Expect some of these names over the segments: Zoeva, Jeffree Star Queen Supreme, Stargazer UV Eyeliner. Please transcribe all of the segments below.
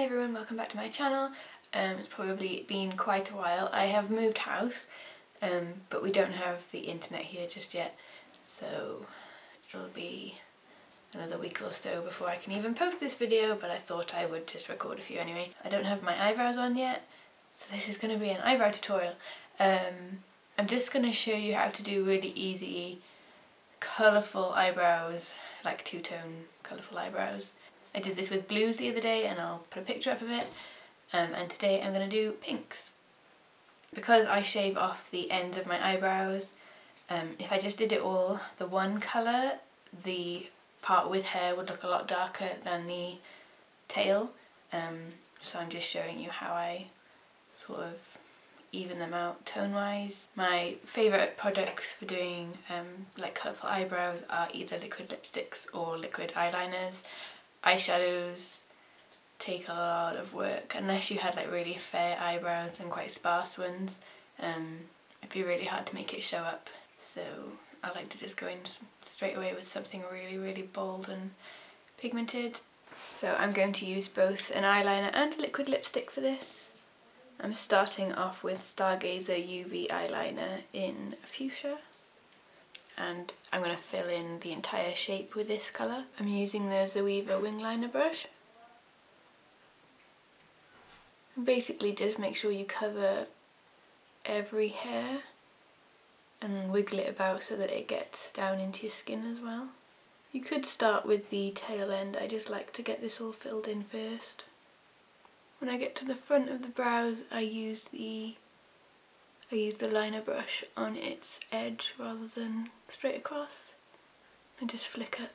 Hi everyone, welcome back to my channel. It's probably been quite a while. I have moved house, but we don't have the internet here just yet, so it'll be another week or so before I can even post this video, but I thought I would just record a few anyway. I don't have my eyebrows on yet, so this is going to be an eyebrow tutorial. I'm just going to show you how to do really easy, colourful eyebrows, like two-tone colourful eyebrows. I did this with blues the other day and I'll put a picture up of it, and today I'm going to do pinks. Because I shave off the ends of my eyebrows, if I just did it all the one colour, the part with hair would look a lot darker than the tail, so I'm just showing you how I sort of even them out tone wise. My favourite products for doing like colourful eyebrows are either liquid lipsticks or liquid eyeliners. Eyeshadows take a lot of work, unless you had like really fair eyebrows and quite sparse ones. It'd be really hard to make it show up, so I like to just go in straight away with something really bold and pigmented. So I'm going to use both an eyeliner and a liquid lipstick for this. I'm starting off with Stargazer UV Eyeliner in Fuchsia. And I'm going to fill in the entire shape with this colour. I'm using the Zoeva Wingliner brush. And basically just make sure you cover every hair and wiggle it about so that it gets down into your skin as well. You could start with the tail end, I just like to get this all filled in first. When I get to the front of the brows, I use the liner brush on its edge rather than straight across, and just flick up.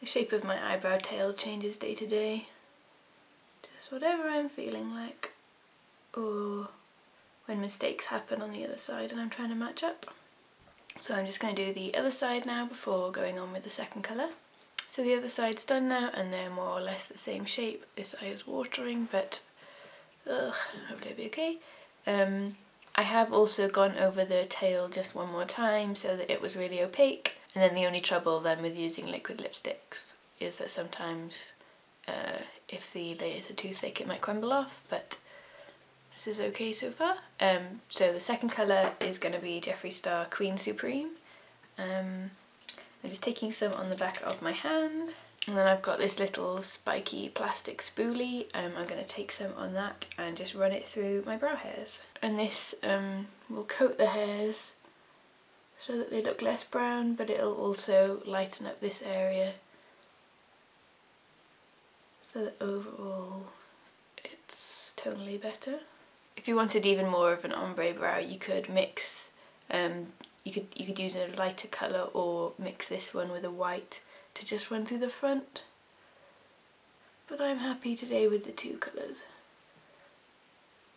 The shape of my eyebrow tail changes day to day, just whatever I'm feeling like, or when mistakes happen on the other side and I'm trying to match up. So I'm just going to do the other side now before going on with the second colour. So the other side's done now and they're more or less the same shape. This eye is watering, but hopefully it'll be okay. I have also gone over the tail just one more time so that it was really opaque. And then the only trouble then with using liquid lipsticks is that sometimes if the layers are too thick it might crumble off, but this is okay so far. So the second colour is going to be Jeffree Star Queen Supreme. I'm just taking some on the back of my hand, and then I've got this little spiky plastic spoolie. I'm going to take some on that and just run it through my brow hairs. And this will coat the hairs so that they look less brown, but it'll also lighten up this area so that overall it's tonally better. If you wanted even more of an ombre brow, you could mix, you could use a lighter colour or mix this one with a white to just run through the front. But I'm happy today with the two colours.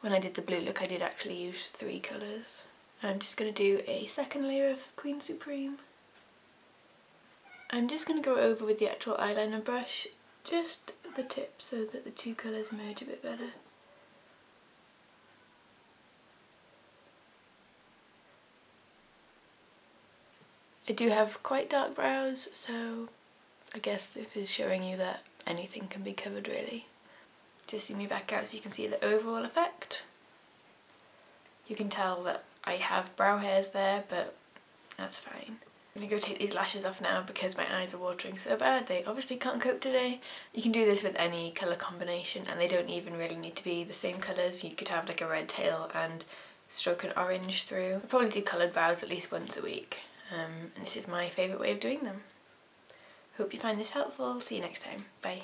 When I did the blue look, I did actually use three colours. I'm just going to do a second layer of Queen Supreme. I'm just going to go over with the actual eyeliner brush, just the tip so that the two colours merge a bit better. I do have quite dark brows, so I guess this is showing you that anything can be covered really. Just zoom me back out so you can see the overall effect. You can tell that I have brow hairs there, but that's fine. I'm going to go take these lashes off now because my eyes are watering so bad. They obviously can't cope today. You can do this with any colour combination, and they don't even really need to be the same colours. You could have like a red tail and stroke an orange through. I probably do coloured brows at least once a week. And this is my favourite way of doing them. Hope you find this helpful. See you next time. Bye.